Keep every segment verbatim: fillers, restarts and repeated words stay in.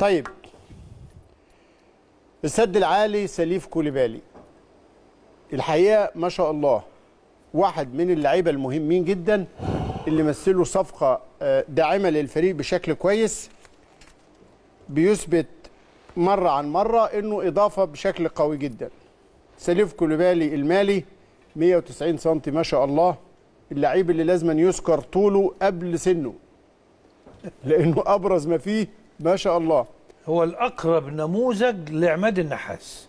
طيب السد العالي ساليف كوليبالي الحقيقه ما شاء الله واحد من اللعيبه المهمين جدا اللي مثلوا صفقه داعمه للفريق بشكل كويس، بيثبت مره عن مره انه اضافه بشكل قوي جدا. ساليف كوليبالي المالي مئة وتسعين سم ما شاء الله، اللعيب اللي لازم يذكر طوله قبل سنه لانه ابرز ما فيه ما شاء الله. هو الاقرب نموذج لعماد النحاس.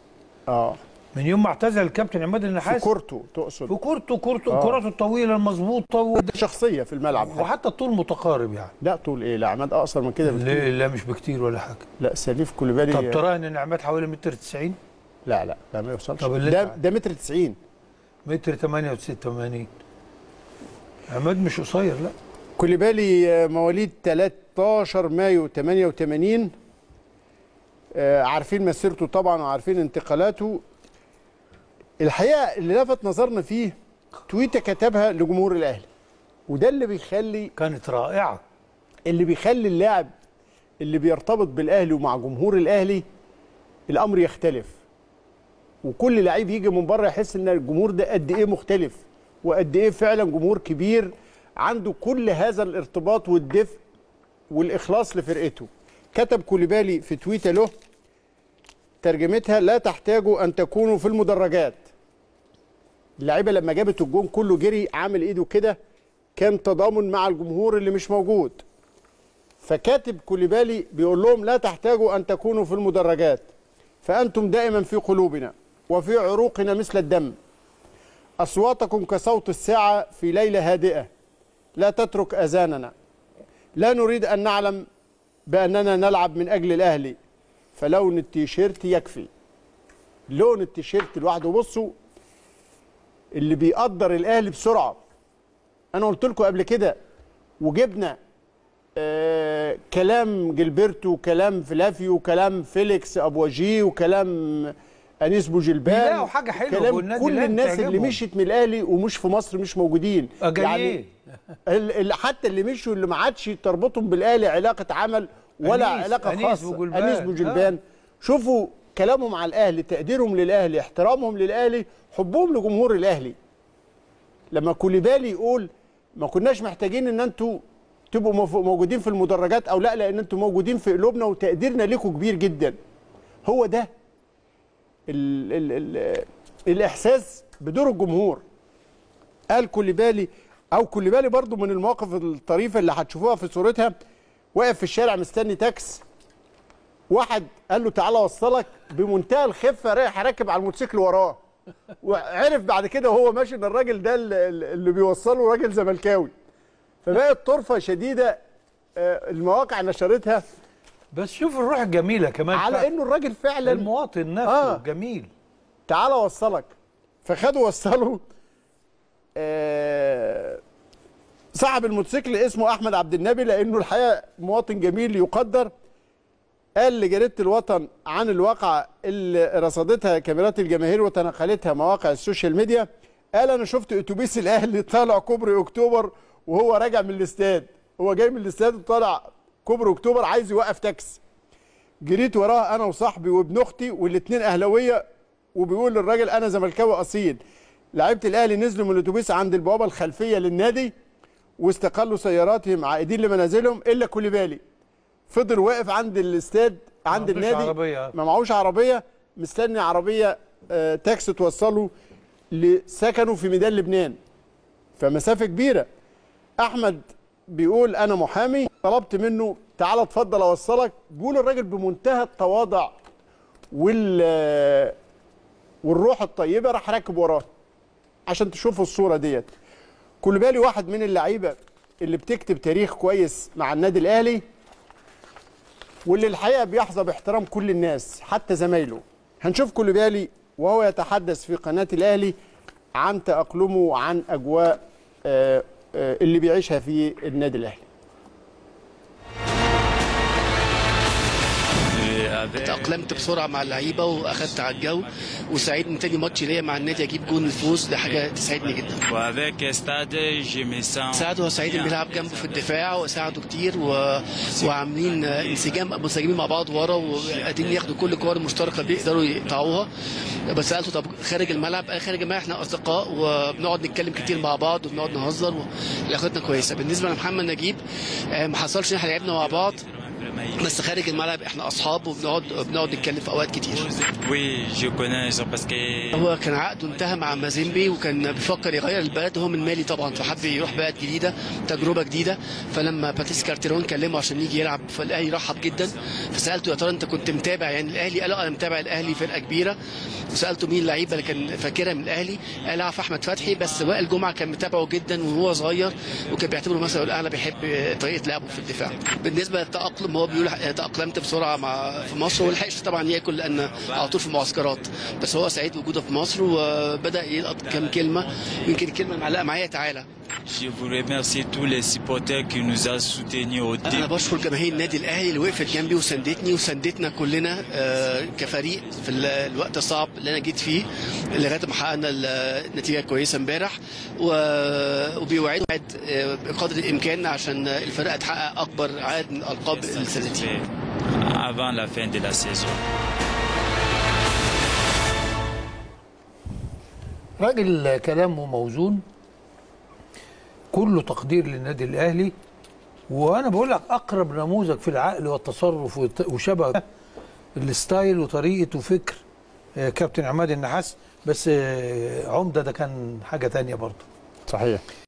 اه من يوم ما اعتزل الكابتن عماد النحاس في كورته، تقصد في كورته كورته آه. كراته الطويله المظبوطه ده شخصيه في الملعب حتى. وحتى الطول متقارب يعني. لا طول ايه، لا عماد اقصر من كده بكتير. لا مش بكتير ولا حاجه. لا ساليف كوليبالي. طب ترى ان عماد حوالي متر تسعين؟ لا لا لا ما يوصلش. طب ده ده متر تسعين، متر ثمانية وثمانين. عماد مش قصير. لا كوليبالي مواليد ثلاثة عشر مايو ثمانية وثمانين، عارفين مسيرته طبعا وعارفين انتقالاته. الحقيقه اللي لفت نظرنا فيه تويته كتبها لجمهور الاهلي، وده اللي بيخلي كانت رائعه، اللي بيخلي اللاعب اللي بيرتبط بالاهلي ومع جمهور الاهلي الامر يختلف، وكل لعيب يجي من بره يحس ان الجمهور ده قد ايه مختلف وقد ايه فعلا جمهور كبير عنده كل هذا الارتباط والدفء والاخلاص لفرقته. كتب كوليبالي في تويته له ترجمتها: لا تحتاجوا ان تكونوا في المدرجات. اللعيبه لما جابت الجون كله جري عامل ايده كده، كان تضامن مع الجمهور اللي مش موجود. فكاتب كوليبالي بيقول لهم لا تحتاجوا ان تكونوا في المدرجات، فانتم دائما في قلوبنا وفي عروقنا مثل الدم. اصواتكم كصوت الساعه في ليله هادئه لا تترك اذاننا. لا نريد ان نعلم باننا نلعب من اجل الاهلي، فلون التيشيرت يكفي. لون التيشيرت لوحده. بصوا اللي بيقدر الاهلي بسرعه. انا قلت لكم قبل كده وجبنا آه كلام جيلبرتو وكلام فلافيو وكلام فيليكس ابو وجيه وكلام انيس بوجلبان، بيلاقوا حاجه حلوه والنادي كل الناس اللي مشيت من الاهلي ومش في مصر مش موجودين يعني حتى اللي مشوا اللي ما عادش تربطهم بالاهلي علاقه عمل ولا علاقه خاصه. انيس بوجلبان، شوفوا كلامهم على الاهلي، تقديرهم للاهلي، احترامهم للاهلي، حبهم لجمهور الاهلي. لما كوليبالي يقول ما كناش محتاجين ان انتوا تبقوا موجودين في المدرجات او لا، لان انتوا موجودين في قلوبنا وتقديرنا ليكم كبير جدا. هو ده ال ال ال الاحساس بدور الجمهور. قال كوليبالي او كوليبالي برضو من المواقف الطريفه اللي هتشوفوها في صورتها، واقف في الشارع مستني تاكس، واحد قال له تعالى اوصلك، بمنتهى الخفه رايح راكب على الموتوسيكل وراه، وعرف بعد كده وهو ماشي ان الراجل ده اللي بيوصله راجل زملكاوي. فبقت طرفه شديده المواقع نشرتها. بس شوف الروح الجميله كمان على انه الراجل فعلا المواطن نفسه آه. جميل. تعالى اوصلك، فخدوا وصلوا. آه صاحب الموتوسيكل اسمه احمد عبد النبي، لانه الحقيقه مواطن جميل يقدر. قال لجريده الوطن عن الواقعه اللي رصدتها كاميرات الجماهير وتنقلتها مواقع السوشيال ميديا، قال انا شفت اتوبيس الاهلي طالع كوبري اكتوبر وهو راجع من الاستاد، هو جاي من الاستاد وطالع كوبري اكتوبر عايز يوقف تاكسي، جريت وراه انا وصاحبي وابن اختي والاثنين اهلاويه، وبيقول للراجل انا زملكاوي اصيل. لعيبه الاهلي نزلوا من الاتوبيس عند البوابه الخلفيه للنادي واستقلوا سياراتهم عائدين لمنازلهم، الا كوليبالي فضل واقف عند الاستاد عند النادي، ما معهوش عربيه، مستني عربيه آه تاكسي توصله لسكنه في ميدان لبنان، فمسافه كبيره. احمد بيقول انا محامي، طلبت منه تعالى اتفضل اوصلك، بيقول الراجل بمنتهى التواضع وال والروح الطيبه راح راكب وراه. عشان تشوفوا الصوره ديت كوليبالي واحد من اللعيبه اللي بتكتب تاريخ كويس مع النادي الاهلي، واللي الحقيقه بيحظى باحترام كل الناس حتى زمايله. هنشوف كوليبالي وهو يتحدث في قناه الاهلي عن تاقلمه وعن اجواء آه اللي بيعيشها في النادي الاهلي. تأقلمت بسرعه مع اللعيبه واخدت على الجو، وسعيد ان تاني ماتش ليا مع النادي اجيب جون الفوز، دي حاجه تسعدني جدا. ساعده سعيد اللي بيلعب جنبه في الدفاع وساعده كتير و... وعاملين انسجام منسجمين مع بعض ورا، وقادرين ياخدوا كل الكور المشتركه بيقدروا يقطعوها. بس سالته طب خارج الملعب؟ قال خارج الملعب احنا اصدقاء وبنقعد نتكلم كتير مع بعض وبنقعد نهزر وعلاقتنا كويسه. بالنسبه لمحمد نجيب ما حصلش ان احنا لعبنا مع بعض، بس خارج الملعب احنا اصحاب وبنقعد بنقعد نتكلم في اوقات كتير. هو كان عقده انتهى مع مازيمبي وكان بيفكر يغير البلد، هو من مالي طبعا، فحب يروح بلد جديده تجربه جديده. فلما باتريس كارتيرون كلمه عشان يجي يلعب فالاهلي رحب جدا. فسالته يا ترى انت كنت متابع يعني الاهلي؟ قال انا متابع الاهلي فرقه كبيره. وسالته مين اللعيبه اللي كان فاكرها من الاهلي؟ قال عارف احمد فتحي، بس وائل جمعه كان متابعه جدا وهو صغير وكان بيعتبره مثلا الاعلى، بيحب طريقه لعبه في الدفاع. بالنسبه للتاقلم هو بيقول تاقلمت بسرعه مع في مصر ولحقش طبعا ياكل لان على طول في المعسكرات، بس هو سعيد وجوده في مصر وبدا يلقط كام كلمه، يمكن الكلمه معلقه معايا تعالى. انا بشكر جماهير النادي الاهلي اللي وقفت جنبي وساندتني وساندتنا كلنا كفريق في الوقت الصعب اللي انا جيت فيه لغايه ما حققنا النتيجه الكويسه امبارح، وبيوعدوا بقدر الامكان عشان الفرقه تحقق اكبر عدد من القاب السنتين avant la fin de la saison. راجل كلامه موزون، كله تقدير للنادي الاهلي، وانا بقول لك اقرب نموذج في العقل والتصرف وشبه الستايل وطريقه وفكر كابتن عماد النحاس، بس عمده ده كان حاجه ثانيه برضه. صحيح.